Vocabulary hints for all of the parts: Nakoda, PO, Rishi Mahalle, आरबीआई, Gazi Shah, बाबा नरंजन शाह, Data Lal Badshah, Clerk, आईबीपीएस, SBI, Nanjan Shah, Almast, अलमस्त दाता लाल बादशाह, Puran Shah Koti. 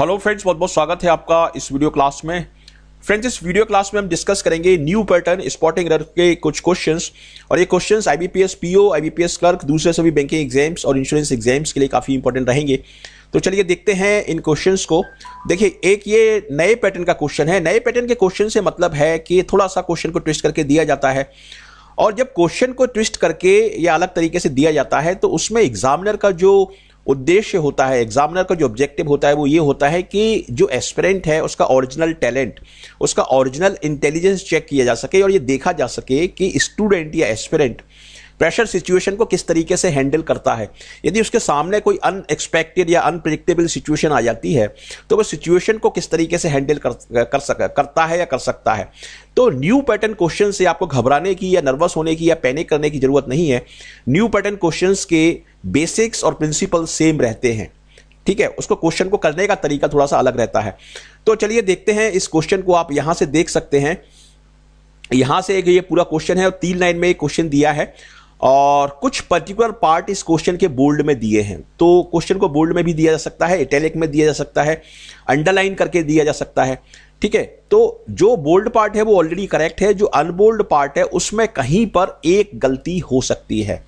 Hello friends, बहुत बहुत स्वागत है आपका इस वीडियो क्लास में। फ्रेंड्स, इस वीडियो क्लास में हम डिस्कस करेंगे न्यू पैटर्न स्पॉटिंग एरर के कुछ क्वेश्चंस, और ये questions आईबीपीएस PO, आईबीपीएस clerk, दूसरे सभी बैंकिंग एग्जाम्स और इंश्योरेंस एग्जाम्स के लिए काफ़ी इंपॉर्टेंट रहेंगे। तो चलिए देखते हैं इन क्वेश्चंस को। देखिए, एक ये नए पैटर्न का क्वेश्चन है। नए पैटर्न के क्वेश्चन से मतलब है कि थोड़ा सा क्वेश्चन को ट्विस्ट करके दिया जाता है, और जब क्वेश्चन को ट्विस्ट करके या अलग तरीके से दिया जाता है तो उसमें एग्जामिनर का जो उद्देश्य होता है, एग्जामिनर का जो ऑब्जेक्टिव होता है, वो ये होता है कि जो एस्पिरेंट है उसका ओरिजिनल टैलेंट, उसका ओरिजिनल इंटेलिजेंस चेक किया जा सके और ये देखा जा सके कि स्टूडेंट या एस्पिरेंट प्रेशर सिचुएशन को किस तरीके से हैंडल करता है। यदि उसके सामने कोई अनएक्सपेक्टेड या अनप्रेडिक्टेबल सिचुएशन आ जाती है तो वो सिचुएशन को किस तरीके से हैंडल कर सकता है। तो न्यू पैटर्न क्वेश्चन से आपको घबराने की या नर्वस होने की या पैनिक करने की ज़रूरत नहीं है। न्यू पैटर्न क्वेश्चन के बेसिक्स और प्रिंसिपल सेम रहते हैं, ठीक है। उसको क्वेश्चन को करने का तरीका थोड़ा सा अलग रहता है। तो चलिए देखते हैं इस क्वेश्चन को। आप यहाँ से देख सकते हैं, यहाँ से ये पूरा क्वेश्चन है और 3 लाइन में एक क्वेश्चन दिया है, और कुछ पर्टिकुलर पार्ट इस क्वेश्चन के बोल्ड में दिए हैं। तो क्वेश्चन को बोल्ड में भी दिया जा सकता है, इटैलिक में दिया जा सकता है, अंडरलाइन करके दिया जा सकता है, ठीक है। तो जो बोल्ड पार्ट है वो ऑलरेडी करेक्ट है, जो अनबोल्ड पार्ट है उसमें कहीं पर एक गलती हो सकती है,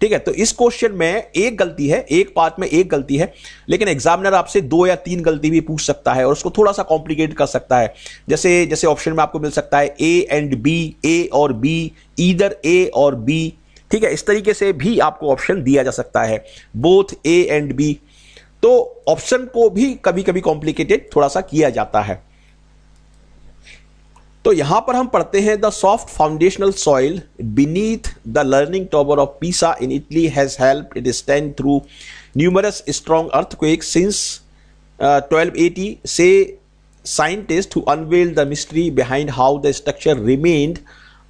ठीक है। तो इस क्वेश्चन में एक गलती है, एक पार्ट में एक गलती है, लेकिन एग्जामिनर आपसे 2 या 3 गलती भी पूछ सकता है और उसको थोड़ा सा कॉम्प्लिकेट कर सकता है। जैसे जैसे ऑप्शन में आपको मिल सकता है ए एंड बी, ए और बी, ईदर ए और बी, ठीक है। इस तरीके से भी आपको ऑप्शन दिया जा सकता है, बोथ ए एंड बी। तो ऑप्शन को भी कभी कभी कॉम्प्लिकेटेड थोड़ा सा किया जाता है। तो यहां पर हम पढ़ते हैं, the soft foundational soil beneath the leaning tower of Pisa in Italy has helped it stand through numerous strong earthquake since 1280 से scientist who unveiled the mystery behind how the structure remained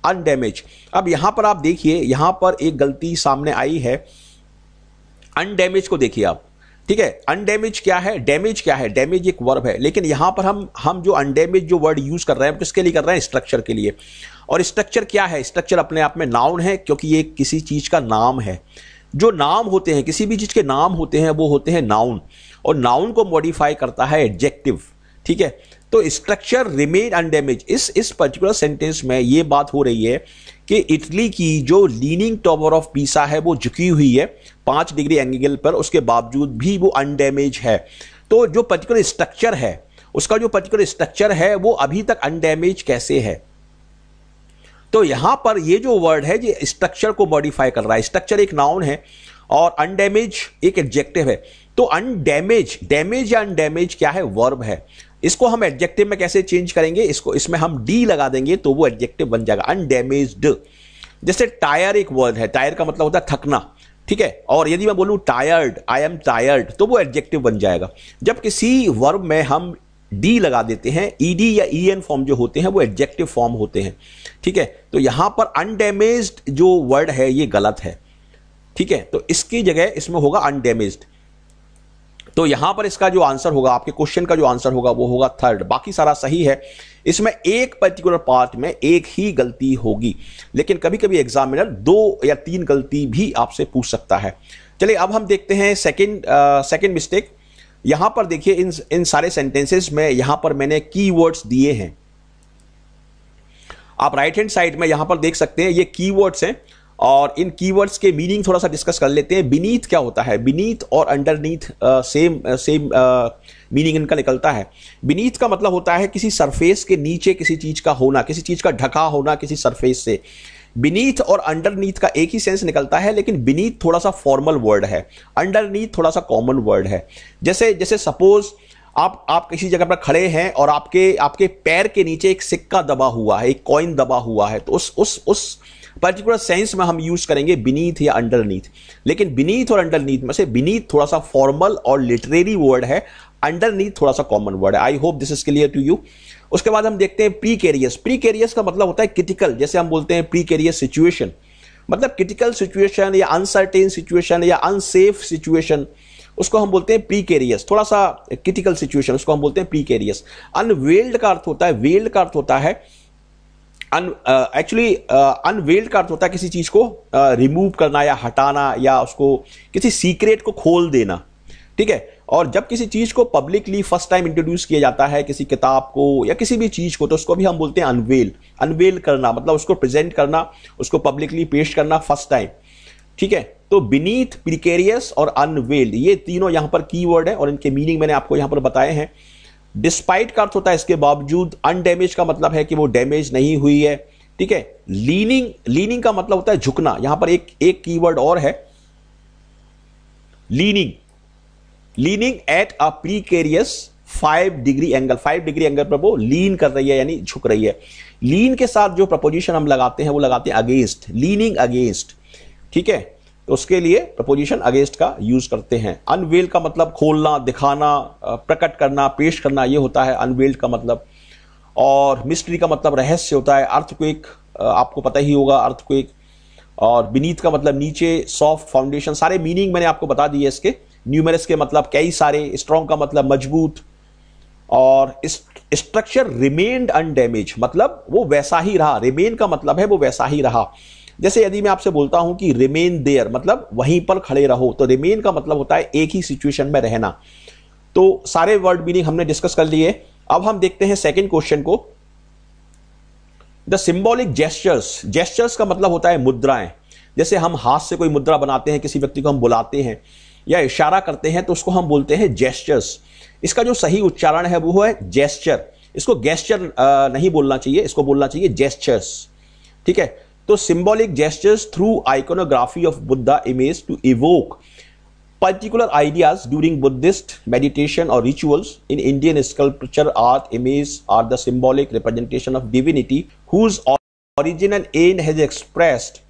undamaged. अब यहां पर आप देखिए, यहां पर एक गलती सामने आई है, अनडैमेज को देखिए आप, ठीक है। अनडैमेज क्या है, डैमेज क्या है? डैमेज एक वर्ब है, लेकिन यहां पर हम जो अनडैमेज जो वर्ड यूज कर रहे हैं किसके लिए कर रहे हैं? स्ट्रक्चर के लिए। और स्ट्रक्चर क्या है? स्ट्रक्चर अपने आप में नाउन है, क्योंकि ये किसी चीज का नाम है। जो नाम होते हैं, किसी भी चीज के नाम होते हैं, वो होते हैं नाउन, और नाउन को मॉडिफाई करता है एडजेक्टिव, ठीक है। तो स्ट्रक्चर रिमेन अनडैमेज, इस पर्टिकुलर सेंटेंस में ये बात हो रही है कि इटली की जो लीनिंग टावर ऑफ पीसा है वो झुकी हुई है 5 डिग्री एंगल पर, उसके बावजूद भी वो अनडैमेज है। तो जो पर्टिकुलर स्ट्रक्चर है, उसका जो पर्टिकुलर स्ट्रक्चर है वो अभी तक अनडैमेज कैसे है? तो यहां पर ये जो वर्ड है ये स्ट्रक्चर को मॉडिफाई कर रहा है। स्ट्रक्चर एक नाउन है और अनडैमेज एक एडजेक्टिव है। तो अनडैमेज, डैमेज या अनडैमेज क्या है? वर्ब है। इसको हम एडजेक्टिव में कैसे चेंज करेंगे? इसको इसमें हम डी लगा देंगे तो वो एडजेक्टिव बन जाएगा, अनडैमेज्ड। जैसे टायर एक वर्ड है, टायर का मतलब होता है थकना, ठीक है। और यदि मैं बोलूं टायर्ड, आई एम टायर्ड, तो वो एडजेक्टिव बन जाएगा। जब किसी वर्ब में हम डी लगा देते हैं, ईडी या ईएन फॉर्म जो होते हैं वो एडजेक्टिव फॉर्म होते हैं, ठीक है। तो यहां पर अनडैमेज्ड जो वर्ड है ये गलत है, ठीक है। तो इसकी जगह इसमें होगा अनडैमेज्ड। तो यहां पर इसका जो आंसर होगा, आपके क्वेश्चन का जो आंसर होगा वो होगा 3rd। बाकी सारा सही है। इसमें एक पर्टिकुलर पार्ट में एक ही गलती होगी, लेकिन कभी कभी एग्जामिनर 2 या 3 गलती भी आपसे पूछ सकता है। चलिए अब हम देखते हैं सेकंड मिस्टेक। यहां पर देखिए, इन सारे सेंटेंसेस में यहां पर मैंने कीवर्ड्स दिए हैं। आप राइट हैंड साइड में यहां पर देख सकते हैं, ये कीवर्ड्स हैं, और इन कीवर्ड्स के मीनिंग थोड़ा सा डिस्कस कर लेते हैं। बीनीथ क्या होता है? बीनीथ और अंडरनीथ सेम मीनिंग इनका निकलता है। बीनीथ का मतलब होता है किसी सरफेस के नीचे किसी चीज का होना, किसी चीज का ढका होना किसी सरफेस से। बीनीथ और अंडरनीथ का एक ही सेंस निकलता है, लेकिन बीनीथ थोड़ा सा फॉर्मल वर्ड है, अंडरनीथ थोड़ा सा कॉमन वर्ड है। जैसे जैसे सपोज आप किसी जगह पर खड़े हैं और आपके पैर के नीचे एक सिक्का दबा हुआ है, एक कॉइन दबा हुआ है, तो उस पर्टिकुलर सेंस में हम यूज करेंगे बीनीथ या अंडरनीथ। लेकिन बीनीथ और अंडरनीथ में से बीनीथ थोड़ा सा फॉर्मल और लिटरेरी वर्ड है, अंडरनीथ थोड़ा सा कॉमन वर्ड है। I hope this is clear to you. उसके बाद हम देखते हैं प्रीकेरियस। प्रीकेरियस का मतलब होता है क्रिटिकल। जैसे हम बोलते हैं प्रीकेरियस सिचुएशन, मतलब क्रिटिकल सिचुएशन या अनसर्टेन सिचुएशन या अनसेफ सिचुएशन, उसको हम बोलते हैं प्रीकेरियस। थोड़ा सा क्रिटिकल सिचुएशन, उसको हम बोलते हैं प्रीकेरियस। अनवेल्ड का अर्थ होता है, वेल्ड का अर्थ होता है, अनवेल्ड का अर्थ होता है किसी चीज को रिमूव करना या हटाना, या उसको किसी सीक्रेट को खोल देना, ठीक है। और जब किसी चीज़ को पब्लिकली फर्स्ट टाइम इंट्रोड्यूस किया जाता है, किसी किताब को या किसी भी चीज़ को, तो उसको भी हम बोलते हैं अनवेल। अनवेल करना मतलब उसको प्रेजेंट करना, उसको पब्लिकली पेश करना फर्स्ट टाइम, ठीक है। तो बीनीथ, प्रिकेरियस और अनवेल्ड, ये तीनों यहाँ पर कीवर्ड है और इनके मीनिंग मैंने आपको यहाँ पर बताए हैं। डिस्पाइट का अर्थ होता है इसके बावजूद, अनडैमेज का मतलब है कि वो डैमेज नहीं हुई है, ठीक है। लीनिंग का मतलब होता है झुकना। यहाँ पर एक कीवर्ड और है, leaning at a precarious 5 degree angle. 5 degree angle पर वो लीन कर रही है यानी झुक रही है। लीन के साथ जो प्रपोजिशन हम लगाते हैं वो लगाते हैं अगेंस्ट, लीनिंग अगेंस्ट, ठीक है। तो उसके लिए प्रपोजिशन अगेंस्ट का यूज करते हैं। अनवेल का मतलब खोलना, दिखाना, प्रकट करना, पेश करना, ये होता है अनवेल्ड का मतलब। और मिस्ट्री का मतलब रहस्य होता है। अर्थक्वेक आपको पता ही होगा, अर्थक्वेक। और बीनीथ का मतलब नीचे, सॉफ्ट फाउंडेशन। सारे मीनिंग मैंने आपको बता दिए इसके। न्यूमरस के मतलब कई सारे, स्ट्रॉन्ग का मतलब मजबूत, और स्ट्रक्चर रिमेन्ड अनडैमेज मतलब वो वैसा ही रहा। रिमेन का मतलब है वो वैसा ही रहा। जैसे यदि मैं आपसे बोलता हूं कि रिमेन देयर मतलब वहीं पर खड़े रहो, तो रिमेन का मतलब होता है एक ही सिचुएशन में रहना। तो सारे वर्ड मीनिंग हमने डिस्कस कर लिए। अब हम देखते हैं सेकंड क्वेश्चन को, द सिंबॉलिक जेस्चर्स। जेस्चर्स का मतलब होता है मुद्राएं। जैसे हम हाथ से कोई मुद्रा बनाते हैं, किसी व्यक्ति को हम बुलाते हैं या इशारा करते हैं, तो उसको हम बोलते हैं जेस्चर्स। इसका जो सही उच्चारण है वो है जेस्चर। इसको गेस्चर नहीं बोलना चाहिए, इसको बोलना चाहिए जेस्चर्स, ठीक है। तो symbolic gestures through iconography of Buddha image to evoke particular ideas during Buddhist meditation और rituals in Indian sculpture art. Image are the symbolic representation of divinity whose origin and and has expressed.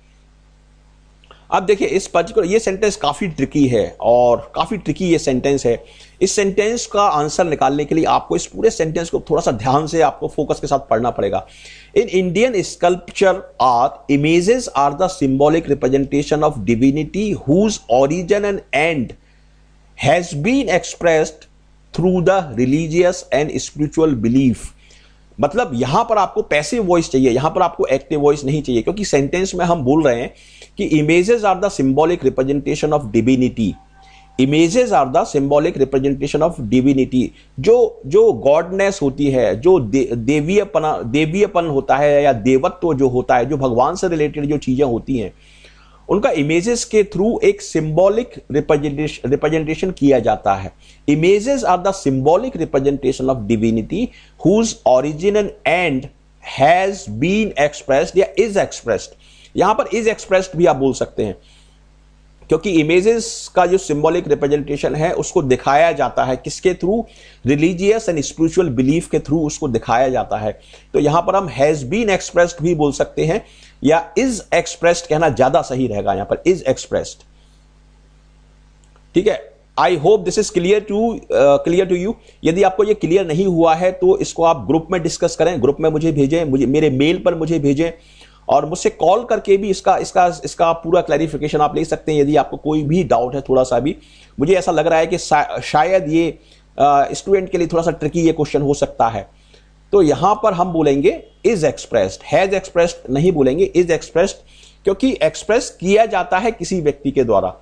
अब देखिए इस particular, ये sentence काफ़ी tricky है और काफ़ी tricky ये सेंटेंस है। इस सेंटेंस का आंसर निकालने के लिए आपको इस पूरे सेंटेंस को थोड़ा सा ध्यान से, आपको फोकस के साथ पढ़ना पड़ेगा। In Indian sculpture art images are the symbolic representation of divinity whose origin and and has been expressed through the religious and spiritual belief. मतलब यहाँ पर आपको पैसिव वॉइस चाहिए, यहाँ पर आपको एक्टिव वॉइस नहीं चाहिए, क्योंकि सेंटेंस में हम बोल रहे हैं कि images are the symbolic representation of divinity. Images are the symbolic representation of divinity. जो गॉडनेस होती है, जो देवीयपन होता है या देवत्व जो होता है, जो भगवान से रिलेटेड जो चीज़ें होती हैं, उनका इमेजेस के थ्रू एक सिंबॉलिक रिप्रेजेंटेशन किया जाता है। Images are the symbolic representation of divinity whose origin and and has been expressed या इज एक्सप्रेस्ड। यहां पर इज एक्सप्रेस्ड भी आप बोल सकते हैं, क्योंकि इमेजेस का जो सिंबॉलिक रिप्रेजेंटेशन है उसको दिखाया जाता है। किसके through? Religious and spiritual belief के थ्रू उसको दिखाया जाता है। तो यहां पर हम हैज बीन एक्सप्रेस्ड भी बोल सकते हैं या इज एक्सप्रेस्ड कहना ज्यादा सही रहेगा, यहां पर इज एक्सप्रेस्ड, ठीक है। I hope this is clear to you. यदि आपको ये क्लियर नहीं हुआ है तो इसको आप ग्रुप में डिस्कस करें, ग्रुप में मुझे भेजें, मेरे मेल पर मुझे भेजें, और मुझसे कॉल करके भी इसका इसका इसका पूरा क्लैरिफिकेशन आप ले सकते हैं। यदि आपको कोई भी डाउट है थोड़ा सा भी, मुझे ऐसा लग रहा है कि शायद ये स्टूडेंट के लिए थोड़ा सा ट्रिकी ये क्वेश्चन हो सकता है, तो यहाँ पर हम बोलेंगे इज एक्सप्रेस्ड, हैज एक्सप्रेस्ड नहीं बोलेंगे, इज एक्सप्रेस्ड, क्योंकि एक्सप्रेस किया जाता है किसी व्यक्ति के द्वारा,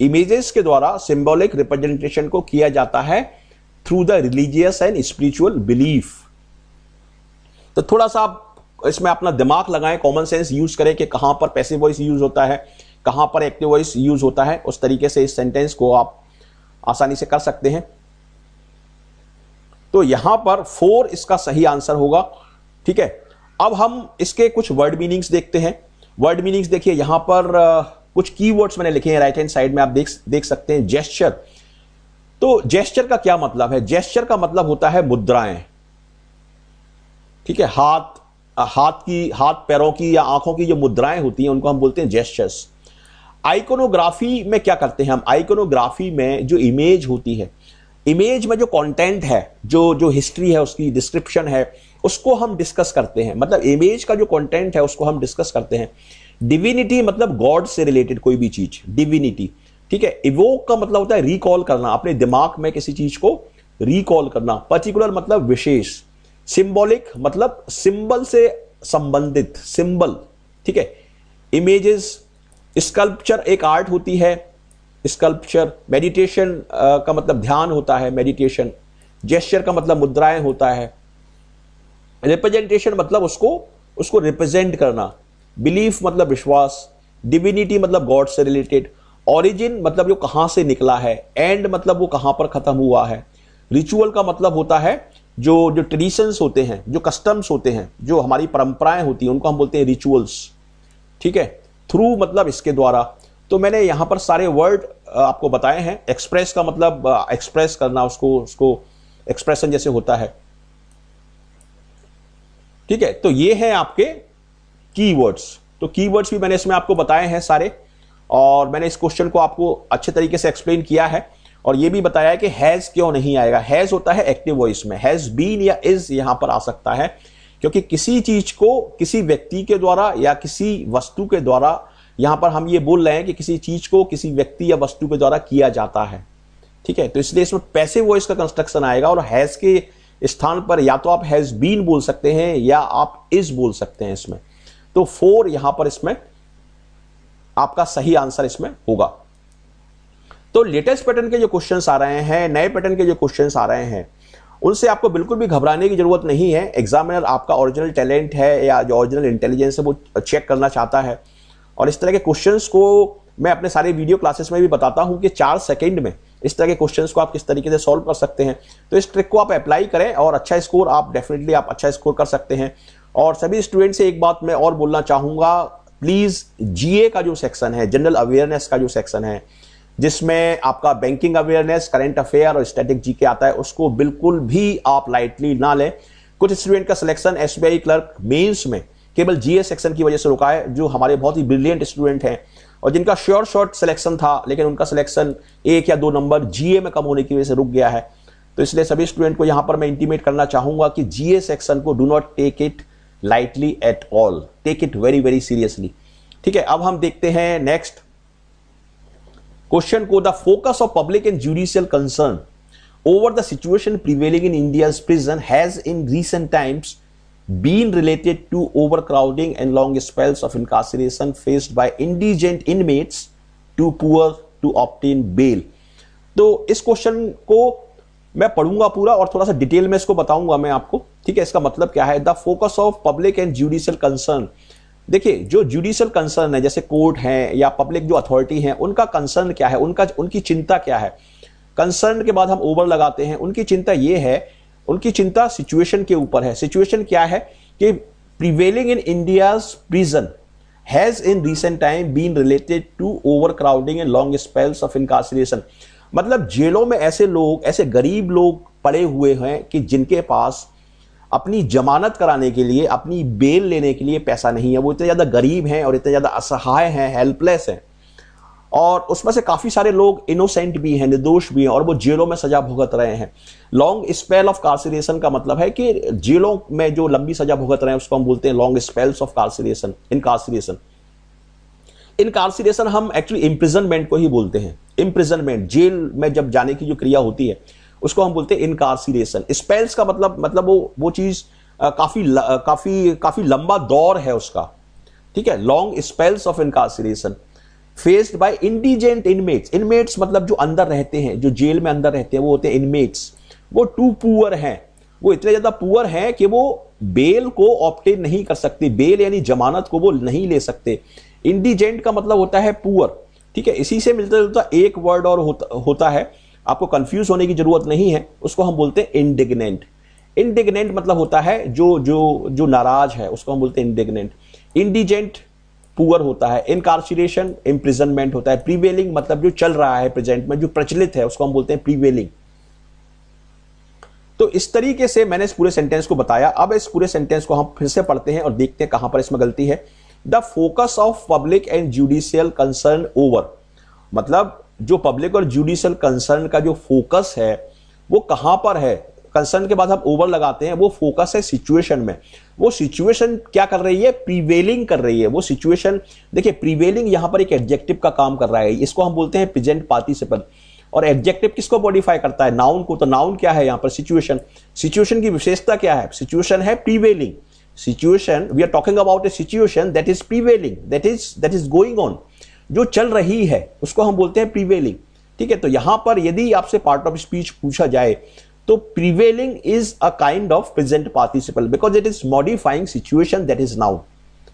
इमेजेस के द्वारा सिंबॉलिक रिप्रेजेंटेशन को किया जाता है through the religious and spiritual belief. तो थोड़ा सा इसमें अपना दिमाग लगाएं, कॉमन सेंस यूज करें कि कहां पर पैसिव वॉइस यूज होता है, कहां पर एक्टिव वॉइस यूज होता है। उस तरीके से इस सेंटेंस को आप आसानी से कर सकते हैं। तो यहां पर 4 इसका सही आंसर होगा, ठीक है। अब हम इसके कुछ वर्ड मीनिंग्स देखते हैं। वर्ड मीनिंग्स देखिए, यहां पर कुछ कीवर्ड्स मैंने लिखे हैं राइट हैंड साइड में, आप देख सकते हैं। जेस्चर, तो जेस्चर का क्या मतलब है? जेस्चर का मतलब होता है मुद्राएं, ठीक है। हाथ पैरों की या आंखों की जो मुद्राएं होती हैं उनको हम बोलते हैं जेस्चर्स। आइकोनोग्राफी में क्या करते हैं हम? आइकोनोग्राफी में जो इमेज होती है, इमेज में जो कंटेंट है, जो हिस्ट्री है, उसकी डिस्क्रिप्शन है, उसको हम डिस्कस करते हैं। मतलब इमेज का जो कंटेंट है उसको हम डिस्कस करते हैं। डिविनिटी मतलब गॉड से रिलेटेड कोई भी चीज, डिविनिटी, ठीक है। इवोक का मतलब होता है रिकॉल करना, अपने दिमाग में किसी चीज को रिकॉल करना। पर्टिकुलर मतलब विशेष। सिंबॉलिक मतलब सिंबल से संबंधित, सिंबल, ठीक है। इमेजेस, स्कल्पचर एक आर्ट होती है, स्कल्पचर, मेडिटेशन का मतलब ध्यान होता है मेडिटेशन, जेस्चर का मतलब मुद्राएं होता है, रिप्रेजेंटेशन मतलब उसको रिप्रेजेंट करना, बिलीफ मतलब विश्वास, डिविनिटी मतलब गॉड से रिलेटेड, ओरिजिन मतलब जो कहाँ से निकला है, एंड मतलब वो कहाँ पर ख़त्म हुआ है, रिचुअल का मतलब होता है जो ट्रेडिशंस होते हैं, जो कस्टम्स होते हैं, जो हमारी परंपराएं होती हैं, उनको हम बोलते हैं रिचुअल्स। ठीक है, थ्रू मतलब इसके द्वारा। तो मैंने यहाँ पर सारे वर्ड आपको बताए हैं। एक्सप्रेस का मतलब एक्सप्रेस करना, उसको एक्सप्रेशन जैसे होता है। ठीक है, तो ये हैं आपके कीवर्ड्स। तो कीवर्ड्स भी मैंने इसमें आपको बताए हैं सारे, और मैंने इस क्वेश्चन को आपको अच्छे तरीके से एक्सप्लेन किया है, और ये भी बताया है कि हैज़ क्यों नहीं आएगा। हैज़ होता है एक्टिव वॉइस में, हैज़ बीन या इज़ यहाँ पर आ सकता है, क्योंकि किसी चीज को किसी व्यक्ति के द्वारा या किसी वस्तु के द्वारा, यहाँ पर हम ये बोल रहे हैं कि किसी चीज को किसी व्यक्ति या वस्तु के द्वारा किया जाता है। ठीक है, तो इसलिए इसमें पैसिव वॉइस का कंस्ट्रक्शन आएगा, और हैज़ के स्थान पर या तो आप हैज़ बीन बोल सकते हैं या आप इज़ बोल सकते हैं इसमें। तो 4 यहाँ पर इसमें आपका सही आंसर इसमें होगा। तो लेटेस्ट पैटर्न के जो क्वेश्चंस आ रहे हैं, नए पैटर्न के जो क्वेश्चंस आ रहे हैं, उनसे आपको बिल्कुल भी घबराने की जरूरत नहीं है। एग्जामिनर आपका ओरिजिनल टैलेंट है या जो ओरिजिनल इंटेलिजेंस है वो चेक करना चाहता है, और इस तरह के क्वेश्चंस को मैं अपने सारे वीडियो क्लासेस में भी बताता हूं कि 4 सेकेंड में इस तरह के क्वेश्चंस को आप किस तरीके से सॉल्व कर सकते हैं। तो इस ट्रिक को आप अप्लाई करें और अच्छा स्कोर, आप डेफिनेटली आप अच्छा स्कोर कर सकते हैं। और सभी स्टूडेंट से एक बात मैं और बोलना चाहूँगा, प्लीज़ जीए का जो सेक्शन है, जनरल अवेयरनेस का जो सेक्शन है, जिसमें आपका बैंकिंग अवेयरनेस, करंट अफेयर और स्टैटिक जीके आता है, उसको बिल्कुल भी आप लाइटली ना लें। कुछ स्टूडेंट का सिलेक्शन एसबीआई क्लर्क मेंस में केवल जीए सेक्शन की वजह से रुका है, जो हमारे बहुत ही ब्रिलियंट स्टूडेंट हैं और जिनका श्योर शॉट सिलेक्शन था, लेकिन उनका सिलेक्शन 1 या 2 नंबर जीए में कम होने की वजह से रुक गया है। तो इसलिए सभी स्टूडेंट को यहाँ पर मैं इंटीमेट करना चाहूँगा कि जीए सेक्शन को do not take it lightly at all, take it very very seriously. ठीक है, अब हम देखते हैं नेक्स्ट क्वेश्चन को। The focus of public and judicial concern over the situation prevailing in India's prison has in recent times been related to overcrowding and long spells of incarceration faced by indigent inmates too poor to obtain bail. तो इस question को मैं पढ़ूंगा पूरा और थोड़ा सा detail में इसको बताऊंगा मैं आपको। ठीक है, इसका मतलब क्या है। The focus of public and judicial concern, देखिए जो ज्यूडिशियल कंसर्न है, जैसे कोर्ट हैं या पब्लिक जो अथॉरिटी हैं, उनका कंसर्न क्या है, उनकी चिंता क्या है। कंसर्न के बाद हम ओवर लगाते हैं। उनकी चिंता ये है, उनकी चिंता सिचुएशन के ऊपर है। सिचुएशन क्या है कि prevailing in India's prison has in recent time been related to overcrowding and long spells of incarceration. मतलब जेलों में ऐसे लोग, ऐसे गरीब लोग पड़े हुए हैं कि जिनके पास अपनी जमानत कराने के लिए, अपनी बेल लेने के लिए पैसा नहीं है। वो इतने ज़्यादा गरीब हैं और इतने ज़्यादा असहाय हैं, हेल्पलेस हैं, और उसमें से काफ़ी सारे लोग इनोसेंट भी हैं, निर्दोष भी हैं, और वो जेलों में सजा भुगत रहे हैं। लॉन्ग स्पेल ऑफ कार्सिलेशन का मतलब है कि जेलों में जो लंबी सजा भुगत रहे हैं उसको हम बोलते हैं long spells of incarceration, incarceration. Incarceration हम एक्चुअली इम्प्रिजनमेंट को ही बोलते हैं। इम्प्रिजनमेंट, जेल में जब जाने की जो क्रिया होती है उसको हम बोलते हैं इनकार्सिलेशन। स्पेल्स का मतलब वो चीज़ काफ़ी लंबा दौर है उसका। ठीक है, long spells of incarceration faced by indigent inmates. Inmates मतलब जो अंदर रहते हैं, जो जेल में अंदर रहते हैं वो होते हैं इनमेट्स। वो टू पुअर हैं, वो इतने ज़्यादा पुअर हैं कि वो बेल को ऑब्टेन नहीं कर सकते, बेल यानी जमानत को वो नहीं ले सकते। इंडिजेंट का मतलब होता है पुअर। ठीक है, इसी से मिलता जुलता एक वर्ड और होता है, आपको कंफ्यूज होने की जरूरत नहीं है, उसको हम बोलते हैं इंडिग्नेंट। इंडिग्नेंट मतलब होता है जो जो जो नाराज है, उसको हम बोलते हैं इंडिग्नेंट। इंडिजेंट पुअर होता है। इनकार्सिलेशन इम्प्रिजनमेंट होता है। प्रीवेलिंग मतलब जो चल रहा है प्रेजेंट में, जो प्रचलित है, उसको हम बोलते हैं प्रीवेलिंग। तो इस तरीके से मैंने इस पूरे सेंटेंस को बताया। अब इस पूरे सेंटेंस को हम फिर से पढ़ते हैं और देखते हैं कहां पर इसमें गलती है। The focus of public and judicial concern over, मतलब जो पब्लिक और ज्यूडिशियल कंसर्न का जो फोकस है वो कहाँ पर है। कंसर्न के बाद हम ओवर लगाते हैं, वो फोकस है सिचुएशन में। वो सिचुएशन क्या कर रही है, प्रीवेलिंग कर रही है। वो सिचुएशन, देखिए प्रीवेलिंग यहाँ पर एक एडजेक्टिव का काम कर रहा है, इसको हम बोलते हैं प्रेजेंट पार्टिसिपल। और एडजेक्टिव किसको मॉडिफाई करता है, नाउन को। तो नाउन क्या है यहाँ पर, सिचुएशन। सिचुएशन की विशेषता क्या है, सिचुएशन है prevailing. Situation, we are talking about a situation that is prevailing, that is going on. जो चल रही है उसको हम बोलते हैं प्रीवेलिंग। ठीक है, तो यहां पर यदि आपसे पार्ट ऑफ स्पीच पूछा जाए तो prevailing is a kind of present participle because it is modifying situation that is now.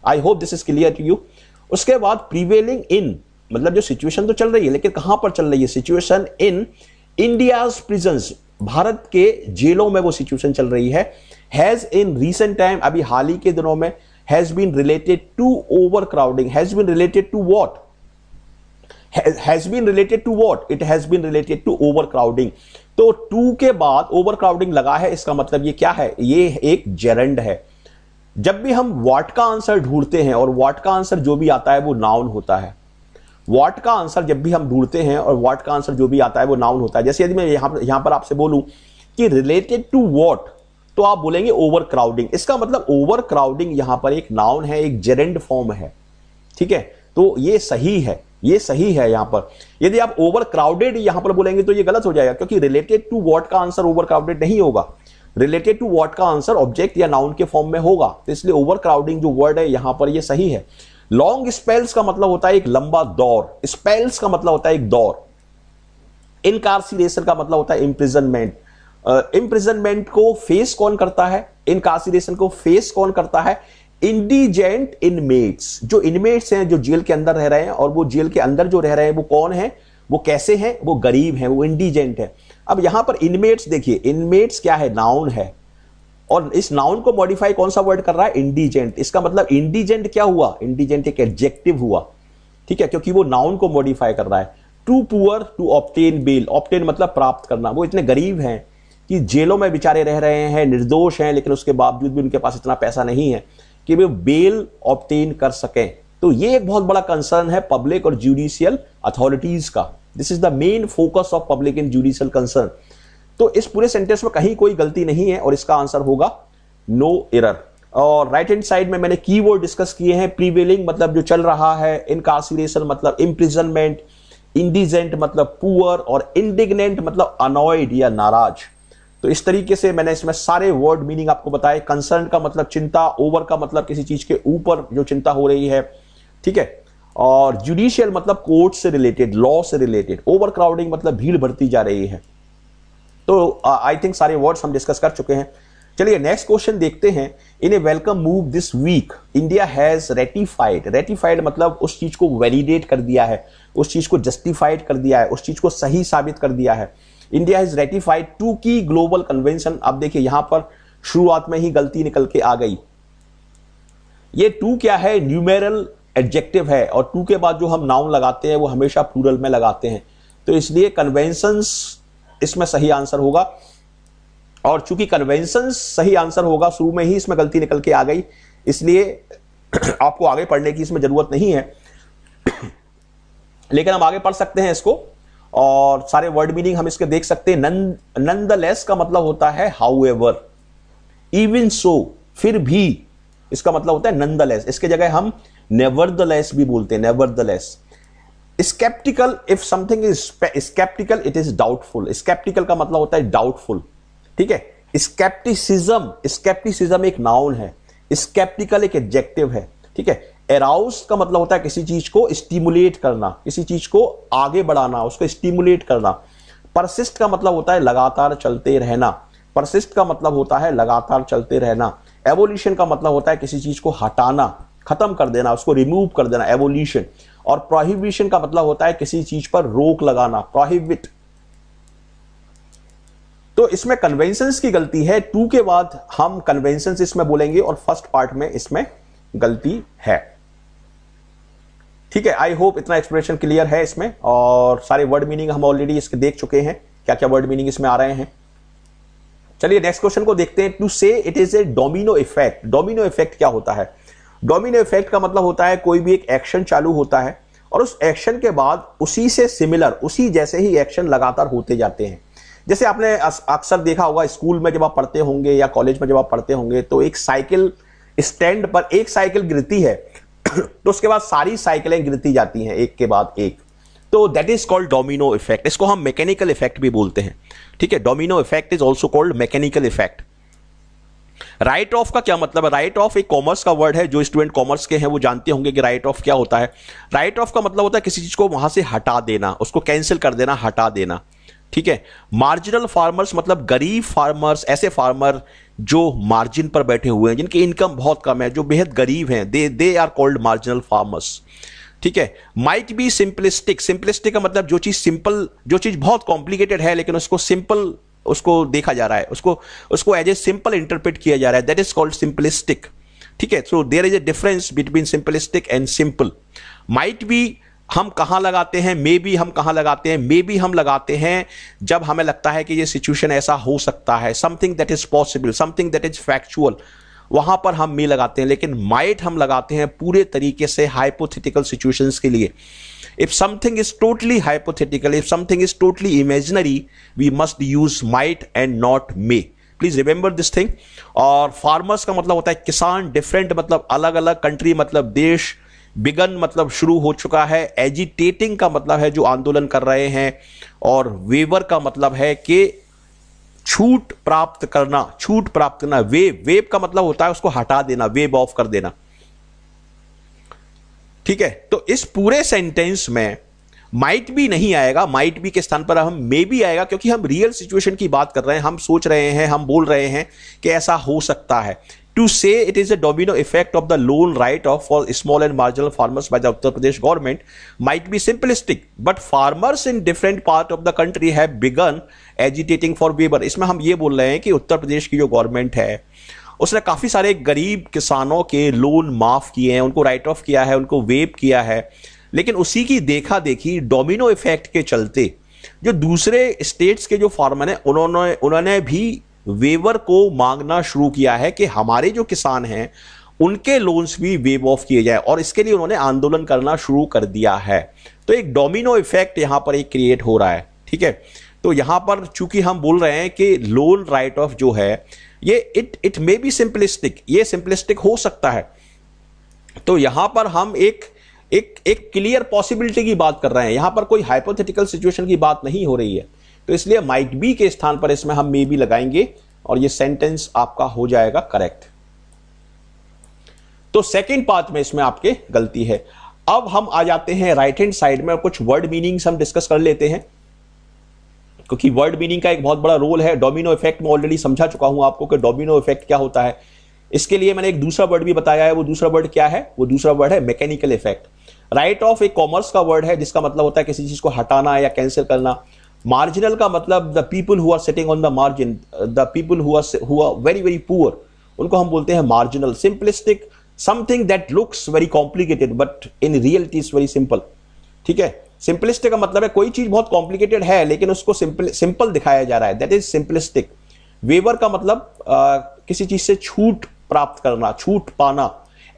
I hope this is clear to you. उसके बाद प्रीवेलिंग इन मतलब जो सिचुएशन तो चल रही है, लेकिन कहां पर चल रही है? सिचुएशन इन इंडियाज प्रिजन्स, भारत के जेलों में वो सिचुएशन चल रही है। हैज इन रीसेंट टाइम, अभी हाल ही के दिनों में, has been related to overcrowding. Has been related to what? Has been related to what? It has been related to overcrowding. तो टू के बाद ओवर क्राउडिंग लगा है, इसका मतलब ये क्या है? ये एक जेरंड है। जब भी हम व्हाट का आंसर ढूंढते हैं और व्हाट का आंसर जो भी आता है वो नाउन होता है। व्हाट का आंसर जब भी हम ढूंढते हैं और व्हाट का आंसर जो भी आता है वो नाउन होता है। जैसे यदि मैं यहां पर आपसे बोलूं कि रिलेटेड टू व्हाट, तो आप बोलेंगे ओवर क्राउडिंग। इसका मतलब ओवर क्राउडिंग यहां पर एक नाउन है, एक जेरेंड फॉर्म है। ठीक है, तो ये सही है, ये सही है। यहां पर यदि आप ओवर क्राउडेड यहां पर बोलेंगे तो ये गलत हो जाएगा, क्योंकि रिलेटेड टू व्हाट का आंसर ओवर क्राउडेड नहीं होगा। रिलेटेड टू व्हाट का आंसर ऑब्जेक्ट या नाउन के फॉर्म में होगा, तो इसलिए ओवर क्राउडिंग जो वर्ड है यहां पर ये सही है। लॉन्ग स्पेल्स का मतलब होता है एक लंबा दौर। स्पेल्स का मतलब होता है एक दौर। इनकार्सिरेशन का मतलब होता है इम्प्रिजनमेंट। इम्प्रिजनमेंट को फेस कौन करता है? इनकार्सिरेशन को फेस कौन करता है? Indigent inmates. जो इनमेट्स हैं, जो जेल के अंदर रह रहे हैं, और वो जेल के अंदर जो रह रहे हैं वो कौन है, वो कैसे हैं? वो गरीब हैं, वो इंडिजेंट है। अब यहां पर इनमेट्स देखिए, इनमेट्स क्या है? नाउन है, और इस नाउन को मॉडिफाई कौन सा वर्ड कर रहा है? इंडिजेंट। इसका मतलब इंडिजेंट क्या हुआ? इंडिजेंट एक एडजेक्टिव हुआ। ठीक है, क्योंकि वो नाउन को मॉडिफाई कर रहा है। Too poor to obtain bail, obtain मतलब प्राप्त करना। वो इतने गरीब हैं कि जेलों में बेचारे रह रहे हैं, निर्दोष हैं, लेकिन उसके बावजूद भी उनके पास इतना पैसा नहीं है कि वे बेल ऑब्टेन कर सकें। तो ये एक बहुत बड़ा कंसर्न है पब्लिक और ज्यूडिशियल अथॉरिटीज का। This is the main focus of public and judicial concern. तो इस पूरे सेंटेंस में कहीं कोई गलती नहीं है और इसका आंसर होगा नो एरर। और राइट हैंड साइड में मैंने कीवर्ड डिस्कस किए हैं। प्रीवेलिंग मतलब जो चल रहा है, इनकार्सिरेशन मतलब इम्प्रिजनमेंट, इंडिजेंट मतलब पुअर, और इंडिग्नेंट मतलब अनॉयड या नाराज। तो इस तरीके से मैंने इसमें सारे वर्ड मीनिंग आपको बताए। कंसर्न का मतलब चिंता, ओवर का मतलब किसी चीज के ऊपर जो चिंता हो रही है। ठीक है, और जुडिशियल मतलब कोर्ट से रिलेटेड, लॉ से रिलेटेड। ओवर क्राउडिंग मतलब भीड़ बढ़ती जा रही है। तो आई थिंक सारे वर्ड्स हम डिस्कस कर चुके हैं। चलिए नेक्स्ट क्वेश्चन देखते हैं। In a welcome move this week India has ratified. Ratified मतलब उस चीज को वैलिडेट कर दिया है, उस चीज को जस्टिफाइड कर दिया है, उस चीज को सही साबित कर दिया है। India has ratified two key global convention. अब देखिए यहां पर शुरुआत में ही गलती निकल के आ गई। ये टू क्या है? न्यूमेरल एडजेक्टिव है, और टू के बाद जो हम नाउन लगाते हैं वो हमेशा प्लूरल में लगाते हैं। तो इसलिए कन्वेंशंस इसमें सही आंसर होगा, और चूंकि कन्वेंशन सही आंसर होगा, शुरू में ही इसमें गलती निकल के आ गई, इसलिए आपको आगे पढ़ने की इसमें जरूरत नहीं है। लेकिन हम आगे पढ़ सकते हैं इसको, और सारे वर्ड मीनिंग हम इसके देख सकते हैं। नंदलेस का मतलब होता है हाउएवर, इवन सो फिर भी, इसका मतलब होता है नंदलेस। इसके जगह हम नेवरदलेस भी बोलते हैं, nevertheless. Sceptical, if something is sceptical it is doubtful. Sceptical का मतलब होता है डाउटफुल। ठीक है, स्केप्टिसिज्म, स्केप्टिसिज्म एक नाउन है, स्केप्टिकल एक एडजेक्टिव है। ठीक है, एराउस का मतलब होता है किसी चीज को स्टिमुलेट करना, किसी चीज को आगे बढ़ाना, उसको स्टिमुलेट करना। परसिस्ट का मतलब होता है लगातार चलते रहना, परसिस्ट का मतलब होता है लगातार चलते रहना। एवोल्यूशन का मतलब होता है किसी चीज को हटाना, खत्म कर देना, उसको रिमूव कर देना, एवोल्यूशन। और प्रोहिबिशन का मतलब होता है किसी चीज पर रोक लगाना, प्रोहिबिट। तो इसमें कन्वेंशंस की गलती है, टू के बाद हम कन्वेंशंस इसमें बोलेंगे, और फर्स्ट पार्ट में इसमें गलती है। ठीक है, आई होप इतना एक्सप्लेनेशन क्लियर है इसमें, और सारे वर्ड मीनिंग हम ऑलरेडी इसके देख चुके हैं, क्या क्या वर्ड मीनिंग इसमें आ रहे हैं। चलिए नेक्स्ट क्वेश्चन को देखते हैं। To say it is a domino effect. Domino effect क्या होता है? डोमिनो इफेक्ट का मतलब होता है कोई भी एक एक्शन चालू होता है, और उस एक्शन के बाद उसी से सिमिलर, उसी जैसे ही एक्शन लगातार होते जाते हैं। जैसे आपने अक्सर देखा होगा स्कूल में जब आप पढ़ते होंगे या कॉलेज में जब आप पढ़ते होंगे, तो एक साइकिल स्टैंड पर एक साइकिल गिरती है तो उसके बाद सारी साइकिलें गिरती जाती हैं एक के बाद एक। तो that is called domino effect. इसको हम मैकेनिकल इफेक्ट भी बोलते हैं। ठीक है, domino effect is also called mechanical effect. Write off का क्या मतलब है? राइट ऑफ एक कॉमर्स का वर्ड है, जो स्टूडेंट कॉमर्स के हैं वो जानते होंगे कि राइट ऑफ क्या होता है। राइट ऑफ का मतलब होता है किसी चीज को वहां से हटा देना, उसको कैंसिल कर देना, हटा देना, ठीक है। मार्जिनल फार्मर्स मतलब गरीब फार्मर्स, ऐसे फार्मर जो मार्जिन पर बैठे हुए हैं, जिनकी इनकम बहुत कम है, जो बेहद गरीब हैं, they are called marginal farmers, ठीक है। माइट बी सिंपलिस्टिक, सिंपलिस्टिक का मतलब जो चीज सिंपल, जो चीज बहुत कॉम्प्लिकेटेड है लेकिन उसको सिंपल, उसको देखा जा रहा है, उसको एज ए सिंपल इंटरप्रेट किया जा रहा है, दैट इज कॉल्ड सिंपलिस्टिक, ठीक है। So there is a difference between simplistic and simple. Might be हम कहाँ लगाते हैं? मे बी हम कहाँ लगाते हैं? मे बी हम लगाते हैं जब हमें लगता है कि ये सिचुएशन ऐसा हो सकता है, something that is possible, something that is factual, वहां पर हम मे लगाते हैं। लेकिन माइट हम लगाते हैं पूरे तरीके से हाइपोथेटिकल सिचुएशंस के लिए। If something is totally hypothetical, if something is totally imaginary, we must use might and not may, please remember this thing. और फार्मर्स का मतलब होता है किसान, डिफरेंट मतलब अलग अलग, कंट्री मतलब देश, बिगन मतलब शुरू हो चुका है, एजिटेटिंग का मतलब है जो आंदोलन कर रहे हैं, और वेवर का मतलब है कि छूट प्राप्त करना, छूट प्राप्त करना। वेव, वेव का मतलब होता है उसको हटा देना, वेव ऑफ कर देना, ठीक है। तो इस पूरे सेंटेंस में माइट भी नहीं आएगा, माइट भी के स्थान पर हम मे भी आएगा, क्योंकि हम रियल सिचुएशन की बात कर रहे हैं, हम सोच रहे हैं, हम बोल रहे हैं कि ऐसा हो सकता है। To say it is a domino effect of the loan write-off for small and marginal farmers by the Uttar Pradesh government might be simplistic, but farmers in different part of the country have begun agitating for waiver. इसमें हम ये बोल रहे हैं कि उत्तर प्रदेश की जो government है उसने काफ़ी सारे गरीब किसानों के लोन माफ़ किए हैं, उनको राइट ऑफ किया है, उनको वेव किया है, लेकिन उसी की देखा देखी डोमिनो इफेक्ट के चलते जो दूसरे स्टेट्स के जो फार्मर हैं उन्होंने भी वेवर को मांगना शुरू किया है कि हमारे जो किसान हैं उनके लोन्स भी वेव ऑफ किए जाए, और इसके लिए उन्होंने आंदोलन करना शुरू कर दिया है। तो एक डोमिनो इफेक्ट यहाँ पर एक क्रिएट हो रहा है, ठीक है। तो यहाँ पर चूंकि हम बोल रहे हैं कि लोन राइट ऑफ जो है ये इट मे बी सिंपलिस्टिक, ये सिंपलिस्टिक हो सकता है, तो यहाँ पर हम एक क्लियर पॉसिबिलिटी की बात कर रहे हैं, यहाँ पर कोई हाइपोथेटिकल सिचुएशन की बात नहीं हो रही है। तो इसलिए माइट बी के स्थान पर इसमें हम मे बी लगाएंगे और ये सेंटेंस आपका हो जाएगा करेक्ट। तो सेकंड पार्ट में इसमें आपके गलती है। अब हम आ जाते हैं राइट हैंड साइड में और कुछ वर्ड मीनिंग्स हम डिस्कस कर लेते हैं, क्योंकि वर्ड मीनिंग का एक बहुत बड़ा रोल है। डोमिनो इफेक्ट में ऑलरेडी समझा चुका हूं आपको कि डोमिनो इफेक्ट क्या होता है। इसके लिए मैंने एक दूसरा वर्ड भी बताया है, वो दूसरा वर्ड क्या है? वो दूसरा वर्ड है मैकेनिकल इफेक्ट। राइट ऑफ एक कॉमर्स का वर्ड है जिसका मतलब होता है किसी चीज को हटाना या कैंसिल करना। मार्जिनल का मतलब the people who are sitting on the margin, the people who are very very poor, उनको हम बोलते हैं marginal. Simplistic, something that looks very complicated but in reality is very simple, ठीक है। सिंपलिस्टिक का मतलब है कोई चीज बहुत कॉम्प्लिकेटेड है लेकिन उसको सिंपल दिखाया जा रहा है, दैट इज सिंपलिस्टिक। वेवर का मतलब किसी चीज से छूट प्राप्त करना, छूट पाना।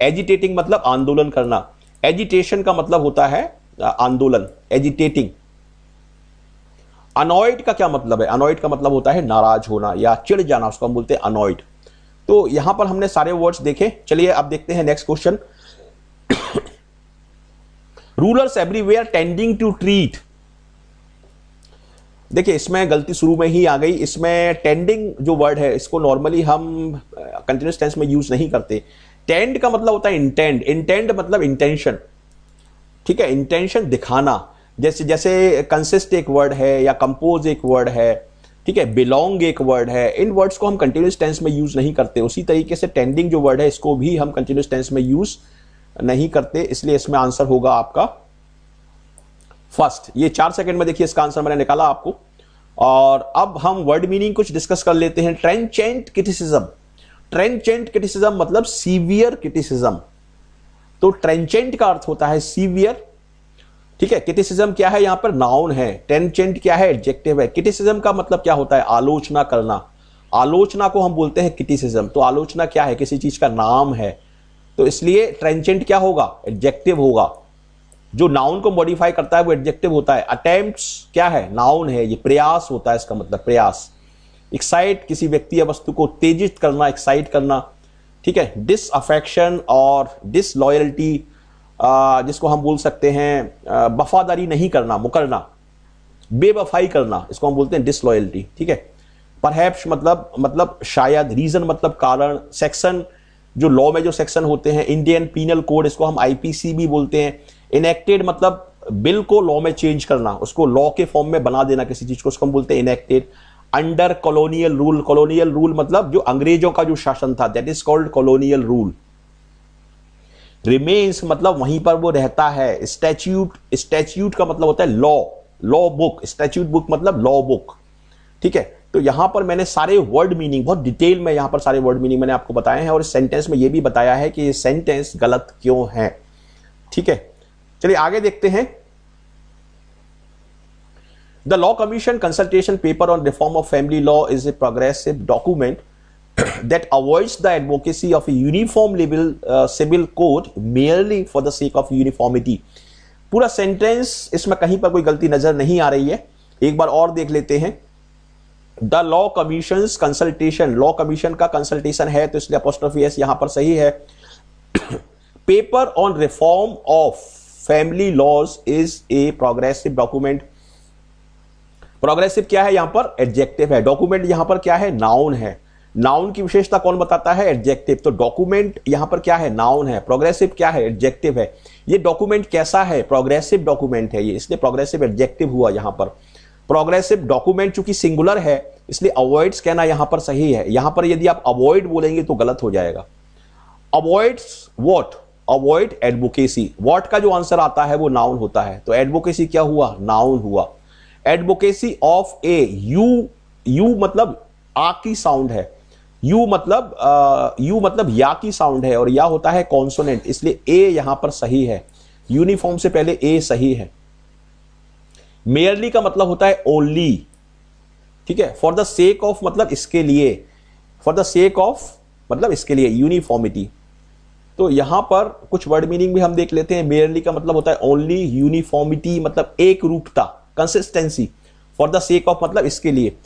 एजिटेटिंग मतलब आंदोलन करना, एजिटेशन का मतलब होता है आंदोलन, एजिटेटिंग। अनॉयड का क्या मतलब है? अनॉयड का मतलब होता है नाराज होना या चिढ़ जाना, उसको हम बोलते हैं अनॉयड। तो यहां पर हमने सारे वर्ड्स देखे। चलिए अब देखते हैं next question. Rulers everywhere tending to treat, देखिए इसमें गलती शुरू में ही आ गई। इसमें टेंडिंग जो वर्ड है इसको नॉर्मली हम कंटिन्यूस टेंस में यूज नहीं करते। टेंड का मतलब होता है इंटेंड, इंटेंड मतलब इंटेंशन, ठीक है, इंटेंशन दिखाना। जैसे कंसिस्ट एक वर्ड है या कंपोज एक वर्ड है, ठीक है, बिलोंग एक वर्ड है। इन वर्ड्स को हम कंटिन्यूस टेंस में यूज नहीं करते। उसी तरीके से टेंडिंग जो वर्ड है इसको भी हम कंटिन्यूस टेंस में यूज नहीं करते, इसलिए इसमें आंसर होगा आपका फर्स्ट। ये 4 सेकंड में देखिए इसका आंसर मैंने निकाला आपको। और अब हम वर्ड मीनिंग कुछ डिस्कस कर लेते हैं। ट्रेंचेंट क्रिटिसिज्म, ट्रेंचेंट क्रिटिसिज्म मतलब सीवियर क्रिटिसिज्म। तो ट्रेंचेंट का अर्थ होता है सीवियर, ठीक है। क्रिटिसिज्म क्या है? यहां पर नाउन है। ट्रेंचेंट क्या है? एडजेक्टिव है। क्रिटिसिज्म का मतलब क्या होता है? आलोचना करना, आलोचना को हम बोलते हैं क्रिटिसिज्म। तो आलोचना क्या है? किसी चीज का नाम है, तो इसलिए ट्रेंचेंट क्या होगा? एडजेक्टिव होगा। जो नाउन को मॉडिफाई करता है वो एडजेक्टिव होता है। अटेम्प्ट्स क्या है? नाउन है, ये प्रयास होता है, इसका मतलब प्रयास। एक्साइट, किसी व्यक्ति या वस्तु को उत्तेजित करना, एक्साइट करना, ठीक है। डिसअफेक्शन और डिसलॉयल्टी जिसको हम बोल सकते हैं वफादारी नहीं करना, मुकरना, बेवफाई करना, इसको हम बोलते हैं डिसलॉयल्टी, ठीक है। परहैप्स मतलब शायद, रीजन मतलब कारण, सेक्शन जो लॉ में जो सेक्शन होते हैं, इंडियन पीनल कोड इसको हम आईपीसी भी बोलते हैं, इनेक्टेड मतलब बिल को लॉ में चेंज करना, उसको लॉ के फॉर्म में बना देना किसी चीज को, उसको हम बोलते हैं enacted. Under colonial rule, colonial rule मतलब जो अंग्रेजों का जो शासन था, that is called colonial rule. Remains मतलब वहीं पर वो रहता है। स्टैट्यूट, स्टैट्यूट का मतलब होता है law, law book, statute book मतलब लॉ बुक, ठीक है। तो यहां पर मैंने सारे वर्ड मीनिंग बहुत डिटेल में यहां पर सारे वर्ड मीनिंग मैंने आपको बताए हैं, और इस सेंटेंस में ये भी बताया है कि ये सेंटेंस गलत क्यों है, ठीक है। चलिए आगे देखते हैं। The law commission consultation paper on reform of family law is a progressive document that avoids the advocacy of a uniform civil code merely for the sake of uniformity। पूरा सेंटेंस इसमें कहीं पर कोई गलती नजर नहीं आ रही है, एक बार और देख लेते हैं। The law commission consultation, law commission का कंसल्टेशन है तो इसलिए apostrophe s यहां पर सही है। Paper on reform of family laws is a progressive document. Progressive क्या है यहां पर? एडजेक्टिव है। डॉक्यूमेंट यहां पर क्या है? नाउन है। नाउन की विशेषता कौन बताता है? एडजेक्टिव। तो डॉक्यूमेंट यहां पर क्या है? नाउन है। प्रोग्रेसिव क्या है? एडजेक्टिव है। ये डॉक्यूमेंट कैसा है? प्रोग्रेसिव डॉक्यूमेंट है ये, इसलिए प्रोग्रेसिव एडजेक्टिव हुआ यहां पर। प्रोग्रेसिव डॉक्यूमेंट चूंकि सिंगुलर है इसलिए अवॉइड्स कहना यहां पर सही है। यहां पर यदि आप अवॉइड बोलेंगे तो गलत हो जाएगा। Avoids what? Avoid advocacy. What का जो आंसर आता है वो नाउन होता है, तो एडवोकेसी क्या हुआ? नाउन हुआ। Advocacy of a, U, U मतलब आ की साउंड है, यू मतलब या की साउंड है, और या होता है कॉन्सोनेंट, इसलिए ए यहां पर सही है। यूनिफॉर्म से पहले ए सही है। मेयरली का मतलब होता है ओनली, ठीक है। फॉर द सेक ऑफ मतलब इसके लिए, फॉर द सेक ऑफ मतलब इसके लिए, यूनिफॉर्मिटी। तो यहां पर कुछ वर्ड मीनिंग भी हम देख लेते हैं। मेयरली का मतलब होता है ओनली, यूनिफॉर्मिटी मतलब एक रूपता, consistency, for the sake of मतलब इसके लिए।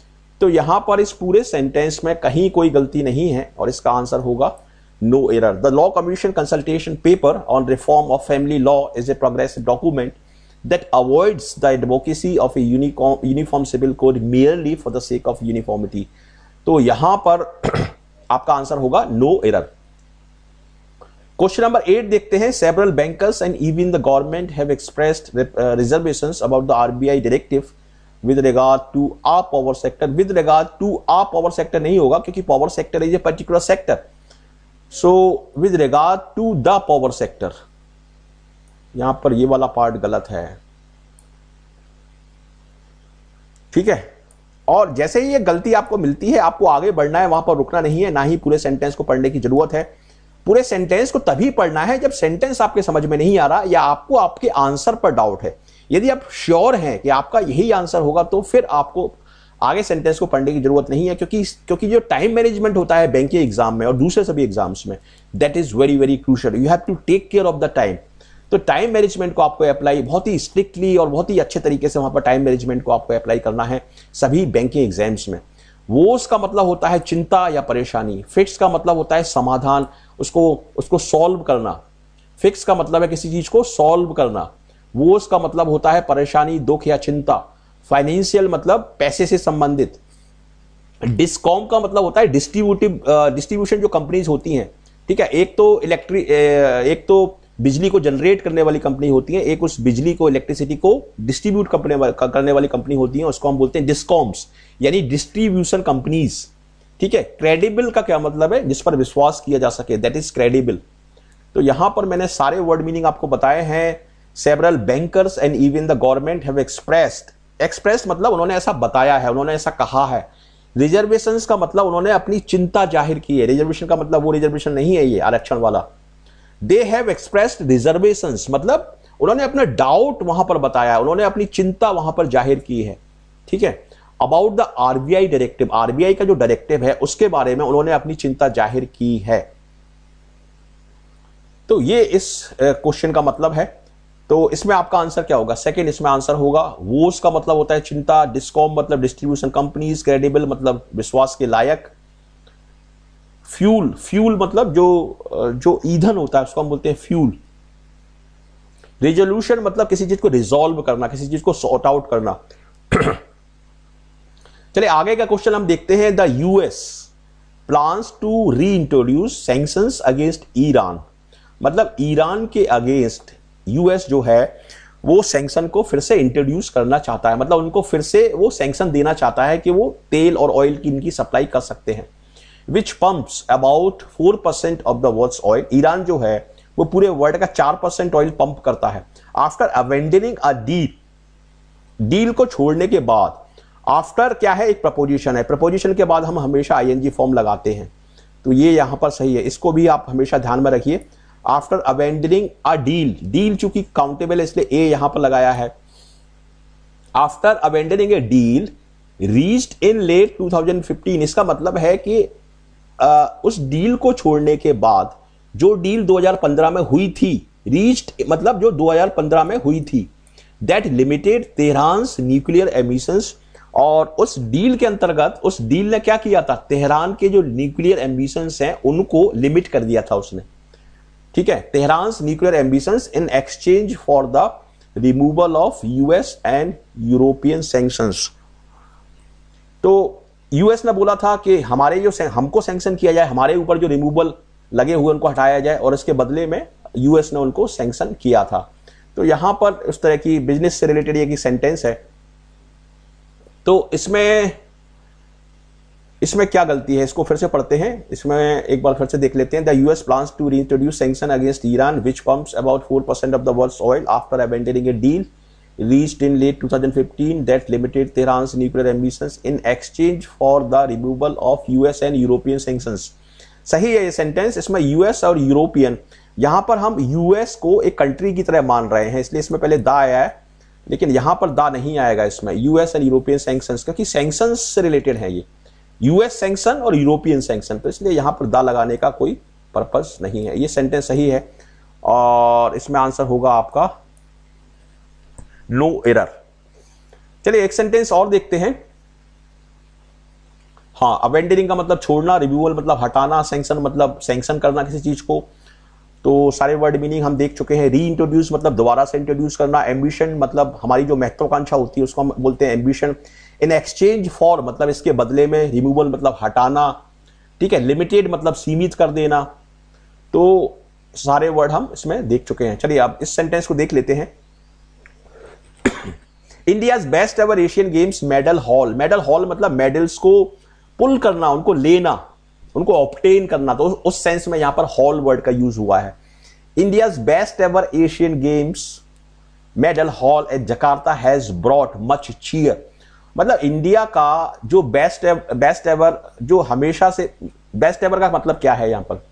तो यहां पर इस पूरे सेंटेंस में कहीं कोई गलती नहीं है और इसका आंसर होगा no error. The law commission consultation paper on reform of family law is a progressive document that avoids the advocacy of a uniform civil code merely for the sake of uniformity. तो यहां पर आपका answer होगा no error. Question number 8 देखते हैं। Several bankers and even the government have expressed reservations about the आरबीआई directive with regard to a power sector. With regard to a power sector नहीं होगा क्योंकि power sector is a particular sector, so with regard to the power sector, यहां पर ये वाला part गलत है, ठीक है। और जैसे ही ये गलती आपको मिलती है आपको आगे बढ़ना है, वहां पर रुकना नहीं है, ना ही पूरे सेंटेंस को पढ़ने की जरूरत है। पूरे सेंटेंस को तभी पढ़ना है जब सेंटेंस आपके समझ में नहीं आ रहा या आपको आपके आंसर पर डाउट है। यदि आप श्योर हैं कि आपका यही आंसर होगा तो फिर आपको आगे सेंटेंस को पढ़ने की जरूरत नहीं है, क्योंकि जो टाइम मैनेजमेंट होता है बैंकिंग एग्जाम में और दूसरे सभी एग्जाम्स में, that is very very crucial. You have to take care of the time. तो टाइम मैनेजमेंट को आपको अप्लाई बहुत ही स्ट्रिक्टली और बहुत ही अच्छे तरीके से वहां पर टाइम मैनेजमेंट को आपको अप्लाई करना है सभी बैंकिंग एग्जाम्स में। वोस का मतलब होता है चिंता या परेशानी, फिक्स का मतलब होता है समाधान, उसको सॉल्व करना। फिक्स का मतलब है किसी चीज को सॉल्व करना, वो उसका मतलब होता है परेशानी, दुख या चिंता। फाइनेंशियल मतलब पैसे से संबंधित। डिस्कॉम का मतलब होता है डिस्ट्रीब्यूशन जो कंपनीज होती हैं, ठीक है। एक तो बिजली को जनरेट करने वाली कंपनी होती है, एक उस बिजली को, इलेक्ट्रिसिटी को डिस्ट्रीब्यूट करने वाली कंपनी होती है, उसको हम बोलते हैं डिस्कॉम्स, यानी डिस्ट्रीब्यूशन कंपनीज, ठीक है। क्रेडिबल का क्या मतलब है? जिस पर विश्वास किया जा सके, दैट इज क्रेडिबल। तो यहां पर मैंने सारे वर्ड मीनिंग आपको बताए हैं। Several bankers and even the government have expressed मतलब उन्होंने ऐसा बताया है, उन्होंने ऐसा कहा है। Reservations का मतलब उन्होंने अपनी चिंता जाहिर की है। Reservation का मतलब वो reservation नहीं है ये आरक्षण वाला। They have expressed reservations मतलब उन्होंने अपना डाउट वहां पर बताया है, उन्होंने अपनी चिंता वहां पर जाहिर की है, ठीक है। About the RBI directive, RBI का जो डायरेक्टिव है उसके बारे में उन्होंने अपनी चिंता जाहिर की है। तो ये इस क्वेश्चन का मतलब है। तो इसमें आपका आंसर क्या होगा? सेकंड इसमें आंसर होगा वोस का मतलब होता है चिंता, डिस्कॉम मतलब डिस्ट्रीब्यूशन कंपनीज, क्रेडिबल मतलब विश्वास के लायक, फ्यूल मतलब जो ईंधन होता है उसको हम बोलते हैं फ्यूल, रेजोल्यूशन मतलब किसी चीज को रिजॉल्व करना, किसी चीज को सॉर्ट आउट करना। चलिए आगे का क्वेश्चन हम देखते हैं। The US plans to reintroduce sanctions against Iran, मतलब ईरान के अगेंस्ट यूएस जो है वो सैंक्शन को फिर से इंट्रोड्यूस करना चाहता है, मतलब उनको फिर से वो सैंक्शन देना चाहता है कि वो तेल और ऑयल की इनकी सप्लाई कर सकते हैं। Which pumps about 4% of the world's oil, Iran जो है वो पूरे वर्ल्ड का 4% ऑयल पंप करता है। आफ्टर अबेंडनिंग अ डील को छोड़ने के बाद, आफ्टर क्या है एक प्रपोजिशन है, प्रपोजिशन के बाद हम हमेशा आईएनजी फॉर्म लगाते हैं तो ये यहां पर सही है, इसको भी आप हमेशा ध्यान में रखिए। आफ्टर अबेंडनिंग अ डील चूंकि काउंटेबल है इसलिए ए यहां पर लगाया है। After abandoning a deal reached in late 2015, इसका मतलब है कि उस डील को छोड़ने के बाद जो डील 2015 में हुई थी, रीच्ड मतलब जो 2015 में हुई थी, that limited Tehran's nuclear emissions, और उस डील के अंतर्गत उस डील ने क्या किया था, तेहरान के जो न्यूक्लियर एम्बिशंस हैं उनको लिमिट कर दिया था उसने, ठीक है। Tehran's nuclear ambitions in exchange for the removal of US and European sanctions. तो यूएस ने बोला था कि हमारे जो हमको सैंक्शन किया जाए, हमारे ऊपर जो रिमूवल लगे हुए उनको हटाया जाए, और इसके बदले में यूएस ने उनको सैंक्शन किया था। तो यहां पर उस तरह की बिजनेस से रिलेटेड एक सेंटेंस है, तो इसमें क्या गलती है, इसको फिर से पढ़ते हैं, इसमें एक बार फिर से देख लेते हैं। The US plans to reintroduce sanction against Iran which pumps about 4% of the world's oil after abandoning a deal reached in late 2015 that limited Tehran's nuclear ambitions in exchange for the removal of US and European sanctions. सही है ये sentence. इसमें US और European, यहां पर हम US को एक कंट्री की तरह मान रहे हैं इसलिए इसमें पहले दा आया है, लेकिन यहां पर दा नहीं आएगा इसमें। यूएस एंड यूरोपियन सैंक्शंस, क्योंकि सैंक्शंस से रिलेटेड है ये, यूएस सैंक्शन और यूरोपियन सैंक्शन, तो इसलिए यहां पर दा लगाने का कोई पर्पस नहीं है। ये सेंटेंस सही है और इसमें आंसर होगा आपका नो एरर। चलिए एक सेंटेंस और देखते हैं। हाँ, अबेंडनिंग का मतलब छोड़ना, रिव्यूअल मतलब हटाना, सैंक्शन मतलब सैंक्शन करना किसी चीज को, तो सारे वर्ड मीनिंग हम देख चुके हैं। री इंट्रोड्यूस मतलब दोबारा से इंट्रोड्यूस करना, एम्बिशन मतलब हमारी जो महत्वाकांक्षा होती है उसको हम बोलते हैं एम्बिशन, इन एक्सचेंज फॉर मतलब इसके बदले में, रिमूवल मतलब हटाना, ठीक है, लिमिटेड मतलब सीमित कर देना। तो सारे वर्ड हम इसमें देख चुके हैं। चलिए अब इस सेंटेंस को देख लेते हैं। India's best ever Asian games medal haul, medal haul मतलब मेडल्स को पुल करना, उनको लेना, उनको ऑब्टेन करना, तो उस सेंस में यहां पर हॉल वर्ड का यूज हुआ है। India's best ever Asian games medal haul at Jakarta has brought much cheer, मतलब इंडिया का जो बेस्ट एवर जो हमेशा से, बेस्ट एवर का मतलब क्या है यहां पर,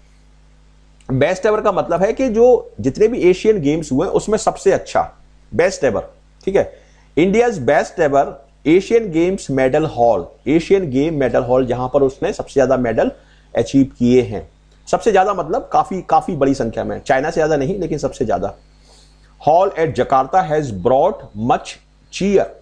बेस्ट एवर का मतलब है कि जो जितने भी एशियन गेम्स हुए उसमें सबसे अच्छा, बेस्ट एवर, ठीक है। India's best ever Asian games medal haul, Asian game medal haul, जहां पर उसने सबसे ज्यादा मेडल अचीव किए हैं, सबसे ज्यादा मतलब काफी बड़ी संख्या में, चाइना से ज्यादा नहीं लेकिन सबसे ज्यादा। Haul at Jakarta has brought much cheer,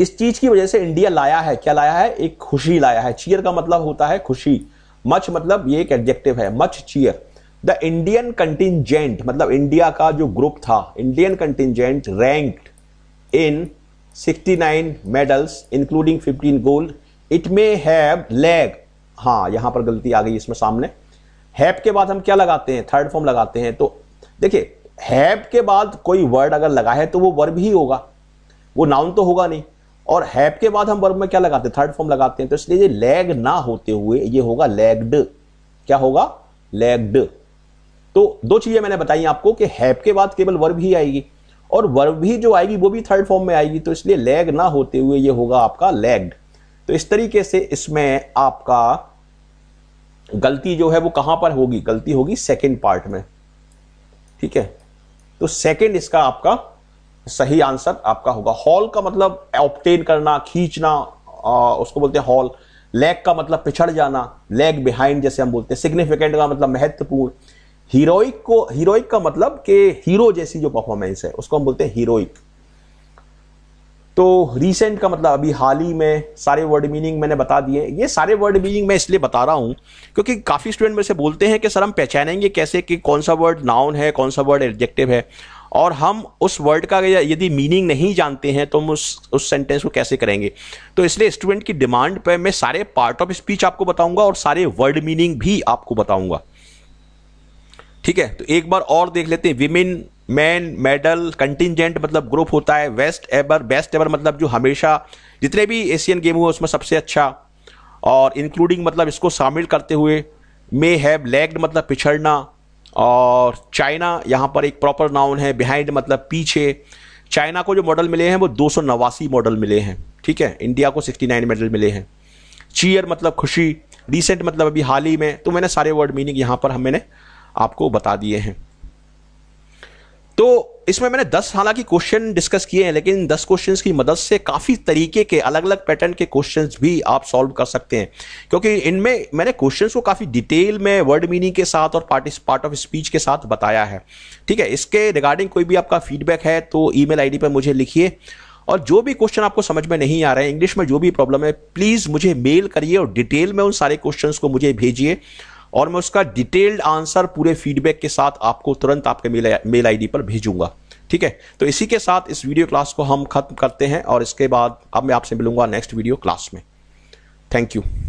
इस चीज की वजह से इंडिया लाया है, क्या लाया है, एक खुशी लाया है। चीयर का मतलब होता है खुशी, मच मतलब ये एक एडजेक्टिव है, much cheer. The Indian contingent मतलब इंडिया का जो ग्रुप था, Indian contingent ranked in 69 medals including 15 gold. It may have lag, हाँ यहां पर गलती आ गई इसमें, सामने हैव के बाद हम क्या लगाते हैं, थर्ड फॉर्म लगाते हैं। तो देखिए हैव के बाद कोई वर्ड अगर लगा है तो वो वर्ब ही होगा, वो नाउन तो होगा नहीं, और हैव के बाद हम वर्ब में क्या लगाते हैं, थर्ड फॉर्म लगाते हैं, तो इसलिए ये लैग ना होते हुए ये होगा लैग्ड, क्या होगा, लैग्ड। तो दो चीजें मैंने बताई आपको कि हैव के बाद केवल वर्ब ही आएगी और वर्ब ही जो आएगी वो भी थर्ड फॉर्म में आएगी, तो इसलिए लैग ना होते हुए ये होगा आपका लैग्ड। तो इस तरीके से इसमें आपका गलती जो है वो कहां पर होगी, गलती होगी सेकंड पार्ट में, ठीक है। तो सेकंड इसका आपका सही आंसर आपका होगा। हॉल का मतलब ऑब्टेन करना, खींचना, उसको बोलते हैं हॉल। लैग का मतलब पिछड़ जाना, लैग बिहाइंड जैसे हम बोलते हैं। सिग्निफिकेंट का मतलब महत्वपूर्ण। हीरोइक को, हीरोइक का मतलब कि हीरो जैसी जो परफॉर्मेंस है उसको हम बोलते हैं हीरोइक। तो रिसेंट का मतलब अभी हाल ही में। सारे वर्ड मीनिंग मैंने बता दिए। ये सारे वर्ड मीनिंग मैं इसलिए बता रहा हूं क्योंकि काफी स्टूडेंट मेरे से बोलते हैं कि सर हम पहचानेंगे कैसे कि कौन सा वर्ड नाउन है, कौन सा वर्ड एडजेक्टिव है। और हम उस वर्ड का यदि मीनिंग नहीं जानते हैं तो हम उस सेंटेंस को कैसे करेंगे। तो इसलिए स्टूडेंट की डिमांड पर मैं सारे पार्ट ऑफ स्पीच आपको बताऊंगा और सारे वर्ड मीनिंग भी आपको बताऊंगा। ठीक है, तो एक बार और देख लेते हैं। विमेन, मैन, मेडल, कंटिजेंट मतलब ग्रुप होता है, बेस्ट एवर मतलब जो हमेशा जितने भी एशियन गेम हुए उसमें सबसे अच्छा, और इंक्लूडिंग मतलब इसको शामिल करते हुए, मे हैव लैग्ड मतलब पिछड़ना, और चाइना यहाँ पर एक प्रॉपर नाउन है, बिहाइंड मतलब पीछे। चाइना को जो मॉडल मिले हैं वो 289 मॉडल मिले हैं। ठीक है, इंडिया को 69 मॉडल मिले हैं। चीयर मतलब खुशी, रिसेंट मतलब अभी हाल ही में। तो मैंने सारे वर्ड मीनिंग यहाँ पर मैंने आपको बता दिए हैं। तो इसमें मैंने 10 हालांकि क्वेश्चन डिस्कस किए हैं, लेकिन 10 क्वेश्चन की मदद से काफ़ी तरीके के अलग अलग पैटर्न के क्वेश्चन भी आप सॉल्व कर सकते हैं, क्योंकि इनमें मैंने क्वेश्चन को काफ़ी डिटेल में वर्ड मीनिंग के साथ और पार्ट ऑफ स्पीच के साथ बताया है। ठीक है, इसके रिगार्डिंग कोई भी आपका फीडबैक है तो ईमेल आईडी पर मुझे लिखिए, और जो भी क्वेश्चन आपको समझ में नहीं आ रहे हैं, इंग्लिश में जो भी प्रॉब्लम है, प्लीज़ मुझे मेल करिए और डिटेल में उन सारे क्वेश्चन को मुझे भेजिए, और मैं उसका डिटेल्ड आंसर पूरे फीडबैक के साथ आपको तुरंत आपके मेल आईडी पर भेजूंगा। ठीक है, तो इसी के साथ इस वीडियो क्लास को हम खत्म करते हैं, और इसके बाद अब मैं आपसे मिलूंगा नेक्स्ट वीडियो क्लास में। Thank you.